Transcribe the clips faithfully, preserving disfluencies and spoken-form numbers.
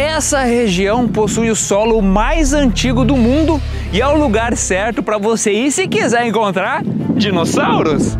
Essa região possui o solo mais antigo do mundo e é o lugar certo para você ir se quiser encontrar dinossauros.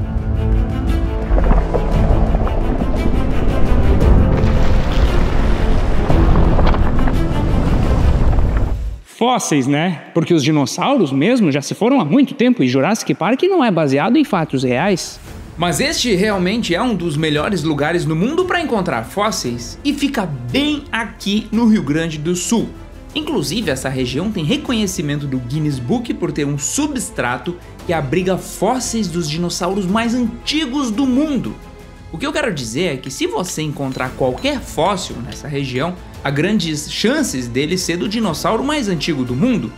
Fósseis, né? Porque os dinossauros mesmo já se foram há muito tempo e Jurassic Park não é baseado em fatos reais. Mas este realmente é um dos melhores lugares no mundo para encontrar fósseis e fica bem aqui no Rio Grande do Sul. Inclusive, essa região tem reconhecimento do Guinness Book por ter um substrato que abriga fósseis dos dinossauros mais antigos do mundo. O que eu quero dizer é que se você encontrar qualquer fóssil nessa região, há grandes chances dele ser do dinossauro mais antigo do mundo.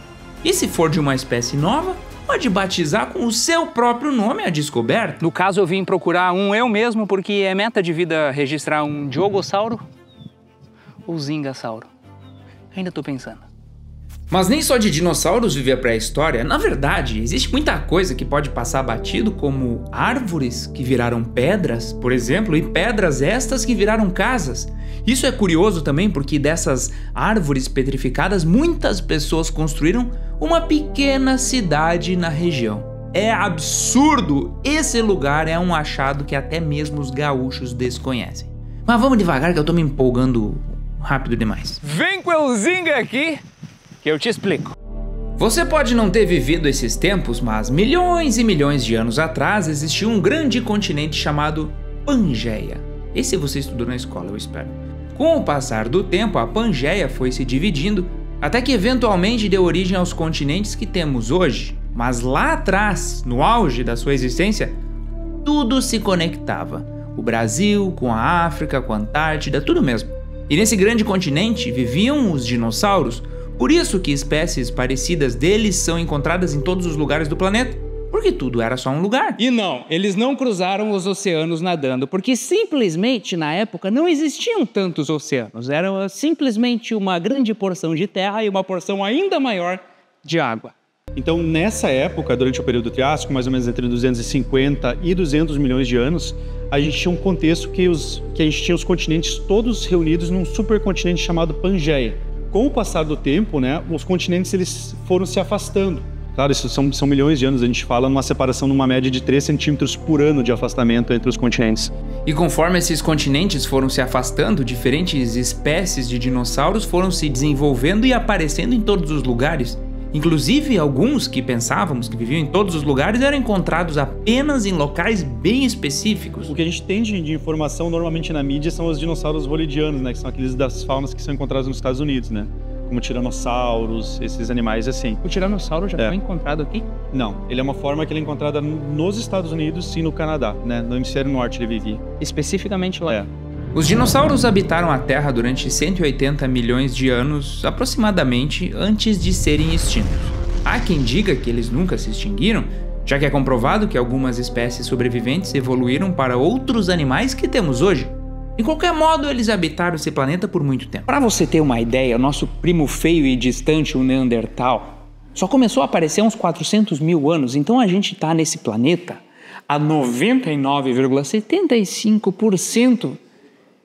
E se for de uma espécie nova, pode batizar com o seu próprio nome a descoberta. No caso, eu vim procurar um eu mesmo, porque é meta de vida registrar um diogossauro ou zingassauro. Ainda tô pensando. Mas nem só de dinossauros vive a pré-história. Na verdade, existe muita coisa que pode passar batido, como árvores que viraram pedras, por exemplo, e pedras estas que viraram casas. Isso é curioso também porque dessas árvores petrificadas, muitas pessoas construíram uma pequena cidade na região. É absurdo! Esse lugar é um achado que até mesmo os gaúchos desconhecem. Mas vamos devagar que eu tô me empolgando rápido demais. Vem com o Elzinga aqui! Que eu te explico. Você pode não ter vivido esses tempos, mas milhões e milhões de anos atrás existiu um grande continente chamado Pangeia. Esse você estudou na escola, eu espero. Com o passar do tempo, a Pangeia foi se dividindo, até que eventualmente deu origem aos continentes que temos hoje. Mas lá atrás, no auge da sua existência, tudo se conectava. O Brasil, com a África, com a Antártida, tudo mesmo. E nesse grande continente viviam os dinossauros. Por isso que espécies parecidas deles são encontradas em todos os lugares do planeta, porque tudo era só um lugar. E não, eles não cruzaram os oceanos nadando, porque simplesmente na época não existiam tantos oceanos, era simplesmente uma grande porção de terra e uma porção ainda maior de água. Então, nessa época, durante o período Triássico, mais ou menos entre duzentos e cinquenta e duzentos milhões de anos, a gente tinha um contexto que, os, que a gente tinha os continentes todos reunidos num supercontinente chamado Pangeia. Com o passar do tempo, né, os continentes eles foram se afastando. Claro, isso são, são milhões de anos, a gente fala numa separação numa média de três centímetros por ano de afastamento entre os continentes. E conforme esses continentes foram se afastando, diferentes espécies de dinossauros foram se desenvolvendo e aparecendo em todos os lugares. Inclusive, alguns que pensávamos que viviam em todos os lugares eram encontrados apenas em locais bem específicos. O que a gente tem de informação normalmente na mídia são os dinossauros volidianos, né? Que são aqueles das faunas que são encontrados nos Estados Unidos, né? Como tiranossauros, esses animais assim. O tiranossauro já é. Foi encontrado aqui? Não, ele é uma forma que ele é encontrada nos Estados Unidos e no Canadá, né? No hemisfério norte ele vivia. Especificamente lá. É. Os dinossauros habitaram a Terra durante cento e oitenta milhões de anos, aproximadamente, antes de serem extintos. Há quem diga que eles nunca se extinguiram, já que é comprovado que algumas espécies sobreviventes evoluíram para outros animais que temos hoje. De qualquer modo, eles habitaram esse planeta por muito tempo. Para você ter uma ideia, o nosso primo feio e distante, o Neandertal, só começou a aparecer há uns quatrocentos mil anos, então a gente está nesse planeta há noventa e nove vírgula setenta e cinco por cento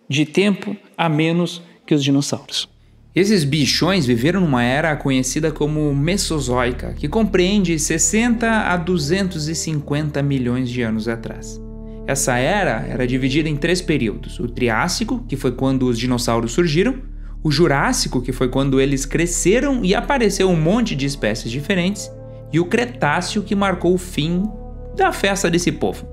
de tempo a menos que os dinossauros. Esses bichões viveram numa era conhecida como Mesozoica, que compreende sessenta a duzentos e cinquenta milhões de anos atrás. Essa era era dividida em três períodos: o Triássico, que foi quando os dinossauros surgiram, o Jurássico, que foi quando eles cresceram e apareceu um monte de espécies diferentes, e o Cretáceo, que marcou o fim da festa desse povo.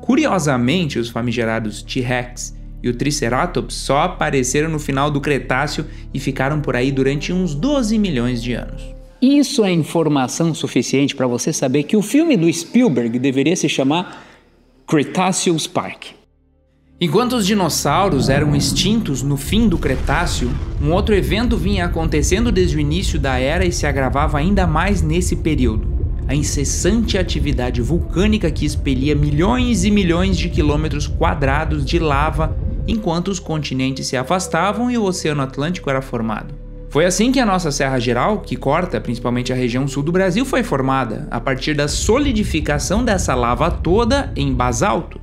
Curiosamente, os famigerados T-Rex e o Triceratops só apareceram no final do Cretáceo e ficaram por aí durante uns doze milhões de anos. Isso é informação suficiente para você saber que o filme do Spielberg deveria se chamar Cretáceo Park. Enquanto os dinossauros eram extintos no fim do Cretáceo, um outro evento vinha acontecendo desde o início da era e se agravava ainda mais nesse período: a incessante atividade vulcânica que expelia milhões e milhões de quilômetros quadrados de lava enquanto os continentes se afastavam e o Oceano Atlântico era formado. Foi assim que a nossa Serra Geral, que corta principalmente a região sul do Brasil, foi formada, a partir da solidificação dessa lava toda em basalto.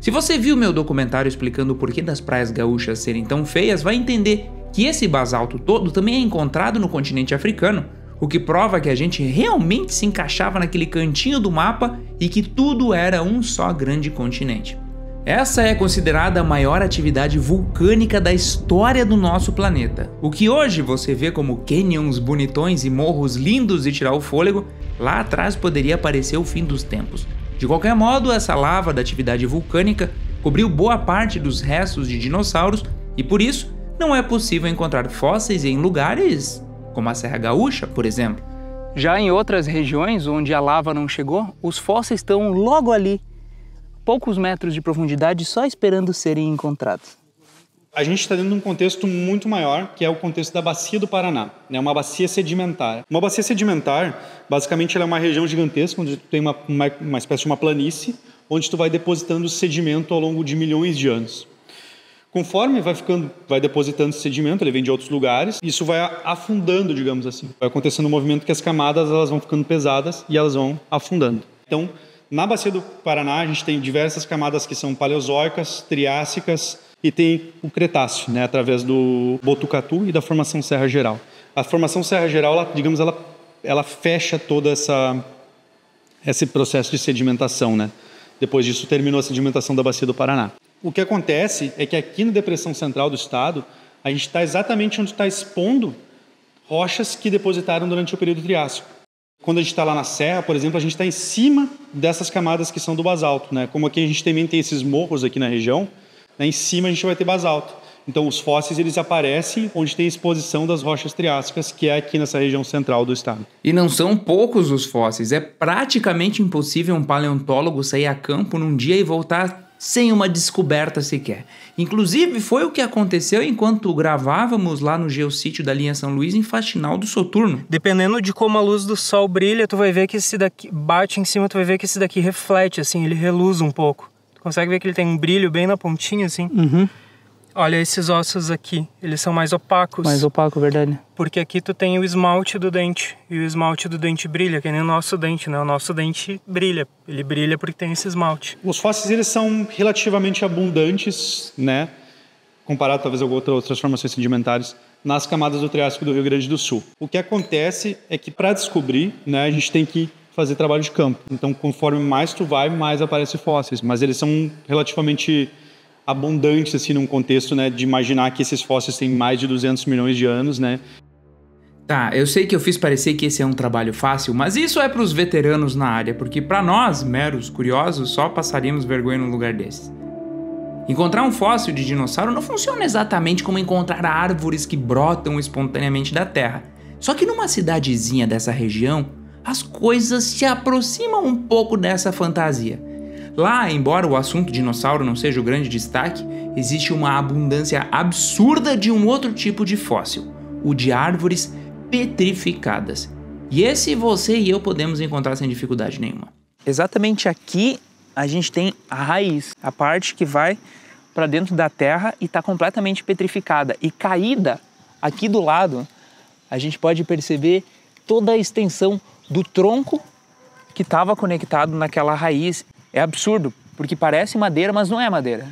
Se você viu meu documentário explicando o porquê das praias gaúchas serem tão feias, vai entender que esse basalto todo também é encontrado no continente africano, o que prova que a gente realmente se encaixava naquele cantinho do mapa e que tudo era um só grande continente. Essa é considerada a maior atividade vulcânica da história do nosso planeta. O que hoje você vê como canyons bonitões e morros lindos de tirar o fôlego, lá atrás poderia parecer o fim dos tempos. De qualquer modo, essa lava da atividade vulcânica cobriu boa parte dos restos de dinossauros e por isso não é possível encontrar fósseis em lugares como a Serra Gaúcha, por exemplo. Já em outras regiões onde a lava não chegou, os fósseis estão logo ali, poucos metros de profundidade, só esperando serem encontrados. A gente está dentro de um contexto muito maior, que é o contexto da Bacia do Paraná, né? Uma bacia sedimentar. Uma bacia sedimentar, basicamente, ela é uma região gigantesca, onde tu tem uma, uma, uma espécie de uma planície, onde tu vai depositando sedimento ao longo de milhões de anos. Conforme vai ficando, vai depositando sedimento, ele vem de outros lugares, isso vai afundando, digamos assim. Vai acontecendo um movimento que as camadas elas vão ficando pesadas e elas vão afundando. Então, na Bacia do Paraná, a gente tem diversas camadas que são paleozoicas, triássicas e tem o Cretáceo, né, através do Botucatu e da Formação Serra Geral. A Formação Serra Geral, ela, digamos, ela, ela fecha todo essa, esse processo de sedimentação, né? Depois disso, terminou a sedimentação da Bacia do Paraná. O que acontece é que aqui na depressão central do estado, a gente está exatamente onde está expondo rochas que depositaram durante o período Triássico. Quando a gente está lá na serra, por exemplo, a gente está em cima dessas camadas que são do basalto, né? Como aqui a gente também tem esses morros aqui na região, né? Em cima a gente vai ter basalto. Então os fósseis eles aparecem onde tem exposição das rochas triássicas, que é aqui nessa região central do estado. E não são poucos os fósseis. É praticamente impossível um paleontólogo sair a campo num dia e voltar sem uma descoberta sequer. Inclusive foi o que aconteceu enquanto gravávamos lá no geossítio da linha São Luís em Faxinal do Soturno. Dependendo de como a luz do sol brilha, tu vai ver que esse daqui bate em cima, tu vai ver que esse daqui reflete, assim, ele reluz um pouco. Tu consegue ver que ele tem um brilho bem na pontinha, assim. Uhum. Olha esses ossos aqui, eles são mais opacos. Mais opaco, verdade. Porque aqui tu tem o esmalte do dente, e o esmalte do dente brilha, que nem o nosso dente, né? O nosso dente brilha, ele brilha porque tem esse esmalte. Os fósseis, eles são relativamente abundantes, né? Comparado talvez a outras formações sedimentares, nas camadas do Triássico do Rio Grande do Sul. O que acontece é que para descobrir, né, a gente tem que fazer trabalho de campo. Então, conforme mais tu vai, mais aparecem fósseis, mas eles são relativamente abundantes, assim, num contexto, né, de imaginar que esses fósseis têm mais de duzentos milhões de anos, né? Tá, eu sei que eu fiz parecer que esse é um trabalho fácil, mas isso é para os veteranos na área, porque para nós, meros curiosos, só passaríamos vergonha num lugar desses. Encontrar um fóssil de dinossauro não funciona exatamente como encontrar árvores que brotam espontaneamente da terra. Só que numa cidadezinha dessa região, as coisas se aproximam um pouco dessa fantasia. Lá, embora o assunto dinossauro não seja o grande destaque, existe uma abundância absurda de um outro tipo de fóssil, o de árvores petrificadas. E esse você e eu podemos encontrar sem dificuldade nenhuma. Exatamente aqui a gente tem a raiz, a parte que vai para dentro da terra e está completamente petrificada. E caída aqui do lado, a gente pode perceber toda a extensão do tronco que estava conectado naquela raiz. É absurdo, porque parece madeira, mas não é madeira.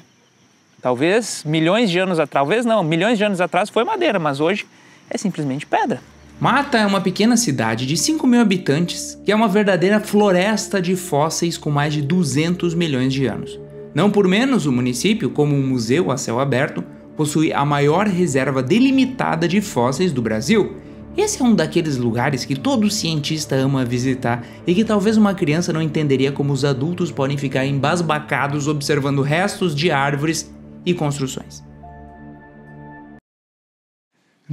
Talvez milhões de anos atrás, talvez não, milhões de anos atrás foi madeira, mas hoje é simplesmente pedra. Mata é uma pequena cidade de cinco mil habitantes, que é uma verdadeira floresta de fósseis com mais de duzentos milhões de anos. Não por menos, o município, como um museu a céu aberto, possui a maior reserva delimitada de fósseis do Brasil. Esse é um daqueles lugares que todo cientista ama visitar e que talvez uma criança não entenderia como os adultos podem ficar embasbacados observando restos de árvores e construções.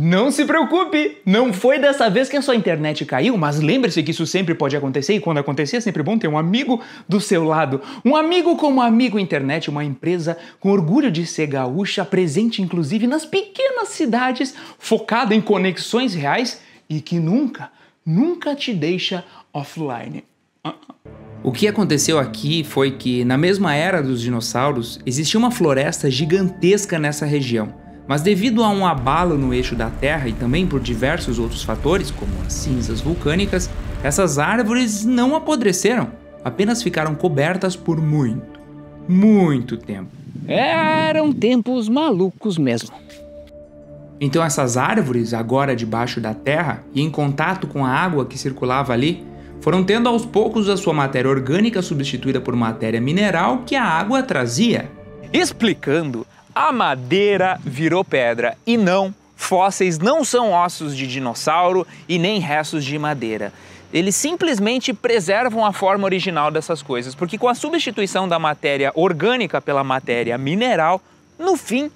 Não se preocupe! Não foi dessa vez que a sua internet caiu, mas lembre-se que isso sempre pode acontecer e quando acontecer é sempre bom ter um amigo do seu lado. Um amigo como Amigo Internet, uma empresa com orgulho de ser gaúcha, presente inclusive nas pequenas cidades, focada em conexões reais e que nunca, nunca te deixa offline. O que aconteceu aqui foi que, na mesma era dos dinossauros, existia uma floresta gigantesca nessa região. Mas devido a um abalo no eixo da Terra e também por diversos outros fatores, como as cinzas vulcânicas, essas árvores não apodreceram, apenas ficaram cobertas por muito, muito tempo. Eram tempos malucos mesmo. Então essas árvores, agora debaixo da terra e em contato com a água que circulava ali, foram tendo aos poucos a sua matéria orgânica substituída por matéria mineral que a água trazia. Explicando, a madeira virou pedra e não, fósseis não são ossos de dinossauro e nem restos de madeira. Eles simplesmente preservam a forma original dessas coisas, porque com a substituição da matéria orgânica pela matéria mineral, no fim,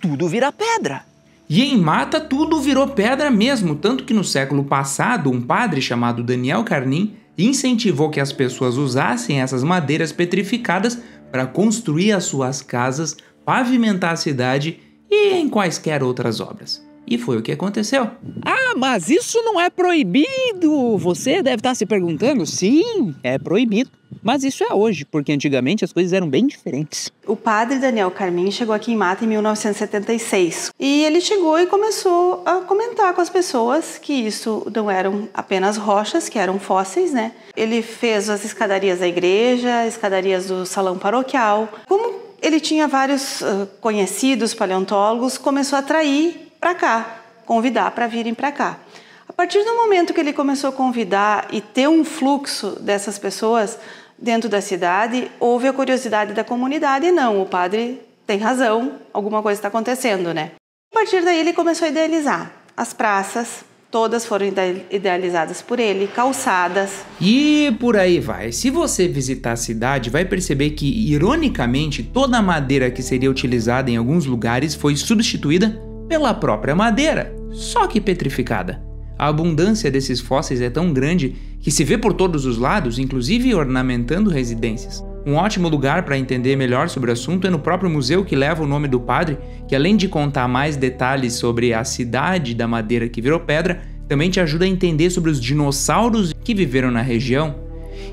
tudo vira pedra. E em Mata tudo virou pedra mesmo, tanto que no século passado um padre chamado Daniel Cargnin incentivou que as pessoas usassem essas madeiras petrificadas para construir as suas casas, pavimentar a cidade e em quaisquer outras obras. E foi o que aconteceu. Ah, mas isso não é proibido! Você deve estar se perguntando. Sim, é proibido. Mas isso é hoje, porque antigamente as coisas eram bem diferentes. O padre Daniel Cargnin chegou aqui em Mata em mil novecentos e setenta e seis. E ele chegou e começou a comentar com as pessoas que isso não eram apenas rochas, que eram fósseis, né? Ele fez as escadarias da igreja, escadarias do salão paroquial. Como ele tinha vários uh, conhecidos paleontólogos, começou a atrair para cá, convidar para virem para cá. A partir do momento que ele começou a convidar e ter um fluxo dessas pessoas dentro da cidade, houve a curiosidade da comunidade e não, o padre tem razão, alguma coisa está acontecendo, né? A partir daí ele começou a idealizar. As praças, todas foram idealizadas por ele, calçadas. E por aí vai. Se você visitar a cidade, vai perceber que, ironicamente, toda a madeira que seria utilizada em alguns lugares foi substituída pela própria madeira, só que petrificada. A abundância desses fósseis é tão grande que se vê por todos os lados, inclusive ornamentando residências. Um ótimo lugar para entender melhor sobre o assunto é no próprio museu que leva o nome do padre, que além de contar mais detalhes sobre a cidade da madeira que virou pedra, também te ajuda a entender sobre os dinossauros que viveram na região.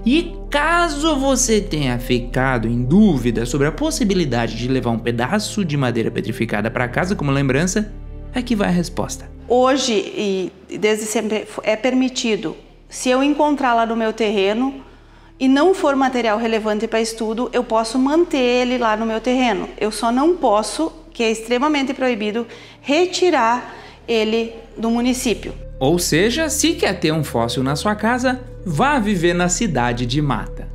E caso você tenha ficado em dúvida sobre a possibilidade de levar um pedaço de madeira petrificada para casa como lembrança, aqui vai a resposta. Hoje, e desde sempre, é permitido, se eu encontrar lá no meu terreno e não for material relevante para estudo, eu posso manter ele lá no meu terreno. Eu só não posso, que é extremamente proibido, retirar ele do município. Ou seja, se quer ter um fóssil na sua casa, vá viver na cidade de Mata.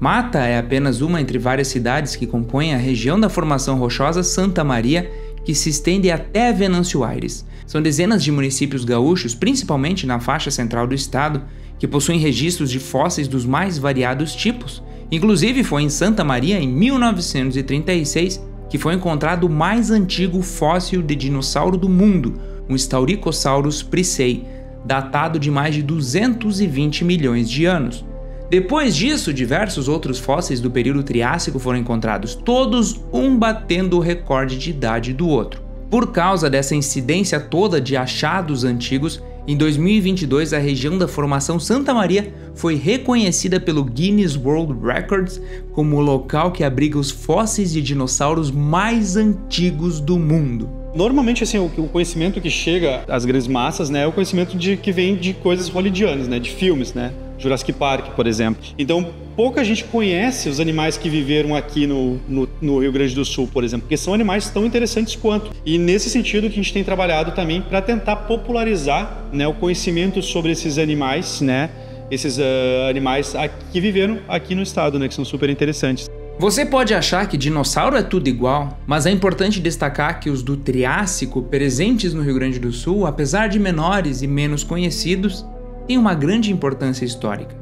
Mata é apenas uma entre várias cidades que compõem a região da Formação Rochosa Santa Maria, que se estende até Venâncio Aires. São dezenas de municípios gaúchos, principalmente na faixa central do estado, que possuem registros de fósseis dos mais variados tipos. Inclusive foi em Santa Maria, em mil novecentos e trinta e seis, que foi encontrado o mais antigo fóssil de dinossauro do mundo, um Staurikosaurus pricei, datado de mais de duzentos e vinte milhões de anos. Depois disso, diversos outros fósseis do período Triássico foram encontrados, todos um batendo o recorde de idade do outro. Por causa dessa incidência toda de achados antigos, em dois mil e vinte e dois a região da Formação Santa Maria foi reconhecida pelo Guinness World Records como o local que abriga os fósseis de dinossauros mais antigos do mundo. Normalmente, assim, o conhecimento que chega às grandes massas, né, é o conhecimento de, que vem de coisas hollywoodianas, né, de filmes, né? Jurassic Park, por exemplo. Então, pouca gente conhece os animais que viveram aqui no, no, no Rio Grande do Sul, por exemplo, porque são animais tão interessantes quanto. E nesse sentido que a gente tem trabalhado também para tentar popularizar, né, o conhecimento sobre esses animais, né, esses uh, animais aqui, que viveram aqui no estado, né, que são super interessantes. Você pode achar que dinossauro é tudo igual, mas é importante destacar que os do Triássico, presentes no Rio Grande do Sul, apesar de menores e menos conhecidos, têm uma grande importância histórica.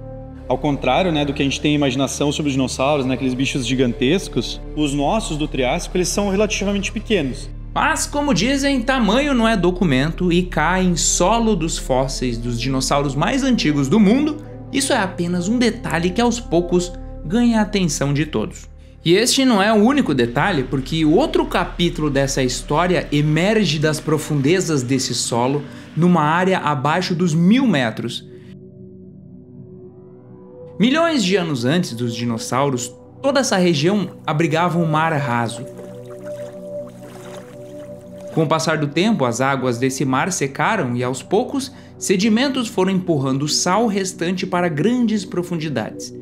Ao contrário, né, do que a gente tem imaginação sobre os dinossauros, né, aqueles bichos gigantescos, os nossos do Triássico eles são relativamente pequenos. Mas, como dizem, tamanho não é documento e cai em solo dos fósseis dos dinossauros mais antigos do mundo, isso é apenas um detalhe que aos poucos ganha a atenção de todos. E este não é o único detalhe, porque outro capítulo dessa história emerge das profundezas desse solo, numa área abaixo dos mil metros. Milhões de anos antes dos dinossauros, toda essa região abrigava um mar raso. Com o passar do tempo, as águas desse mar secaram e, aos poucos, sedimentos foram empurrando o sal restante para grandes profundidades.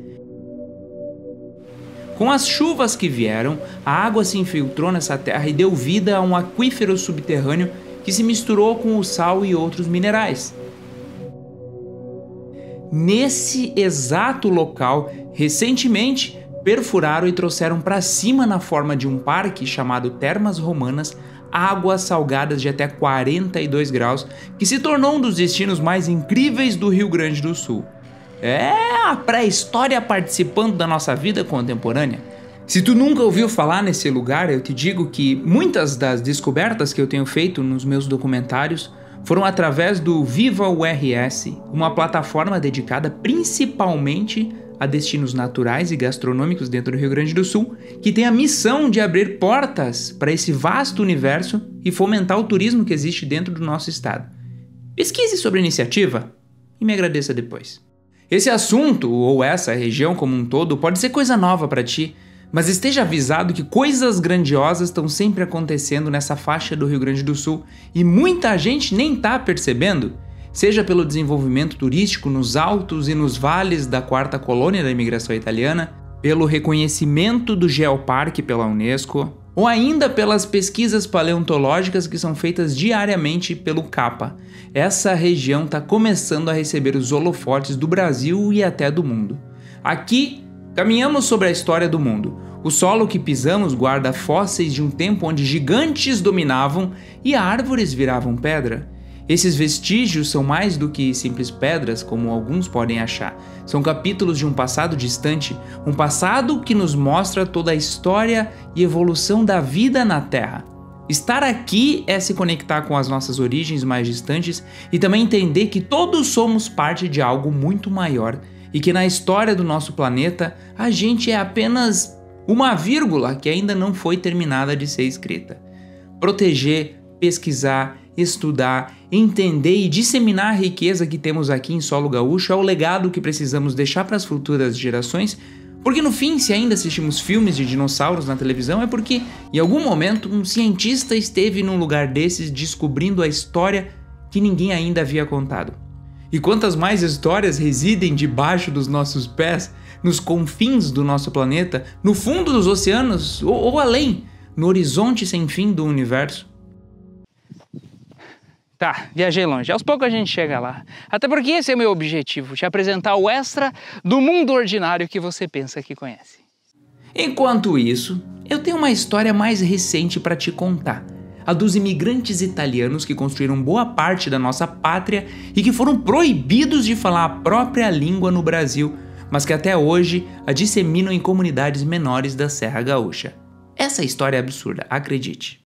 Com as chuvas que vieram, a água se infiltrou nessa terra e deu vida a um aquífero subterrâneo que se misturou com o sal e outros minerais. Nesse exato local, recentemente, perfuraram e trouxeram para cima na forma de um parque chamado Termas Romanas, águas salgadas de até quarenta e dois graus, que se tornou um dos destinos mais incríveis do Rio Grande do Sul. É a pré-história participando da nossa vida contemporânea. Se tu nunca ouviu falar nesse lugar, eu te digo que muitas das descobertas que eu tenho feito nos meus documentários foram através do Viva o R S, uma plataforma dedicada principalmente a destinos naturais e gastronômicos dentro do Rio Grande do Sul, que tem a missão de abrir portas para esse vasto universo e fomentar o turismo que existe dentro do nosso estado. Pesquise sobre a iniciativa e me agradeça depois. Esse assunto, ou essa região como um todo, pode ser coisa nova para ti, mas esteja avisado que coisas grandiosas estão sempre acontecendo nessa faixa do Rio Grande do Sul e muita gente nem tá percebendo. Seja pelo desenvolvimento turístico nos altos e nos vales da Quarta Colônia da Imigração Italiana, pelo reconhecimento do Geoparque pela Unesco, ou ainda pelas pesquisas paleontológicas que são feitas diariamente pelo CAPA. Essa região está começando a receber os holofotes do Brasil e até do mundo. Aqui, caminhamos sobre a história do mundo. O solo que pisamos guarda fósseis de um tempo onde gigantes dominavam e árvores viravam pedra. Esses vestígios são mais do que simples pedras, como alguns podem achar. São capítulos de um passado distante, um passado que nos mostra toda a história e evolução da vida na Terra. Estar aqui é se conectar com as nossas origens mais distantes e também entender que todos somos parte de algo muito maior e que na história do nosso planeta a gente é apenas uma vírgula que ainda não foi terminada de ser escrita. Proteger, pesquisar, estudar, entender e disseminar a riqueza que temos aqui em solo gaúcho é o legado que precisamos deixar para as futuras gerações, porque no fim, se ainda assistimos filmes de dinossauros na televisão, é porque em algum momento um cientista esteve num lugar desses descobrindo a história que ninguém ainda havia contado. E quantas mais histórias residem debaixo dos nossos pés, nos confins do nosso planeta, no fundo dos oceanos ou, ou além, no horizonte sem fim do universo. Tá, viajei longe. Aos poucos a gente chega lá. Até porque esse é o meu objetivo, te apresentar o extra do mundo ordinário que você pensa que conhece. Enquanto isso, eu tenho uma história mais recente para te contar. A dos imigrantes italianos que construíram boa parte da nossa pátria e que foram proibidos de falar a própria língua no Brasil, mas que até hoje a disseminam em comunidades menores da Serra Gaúcha. Essa história é absurda, acredite.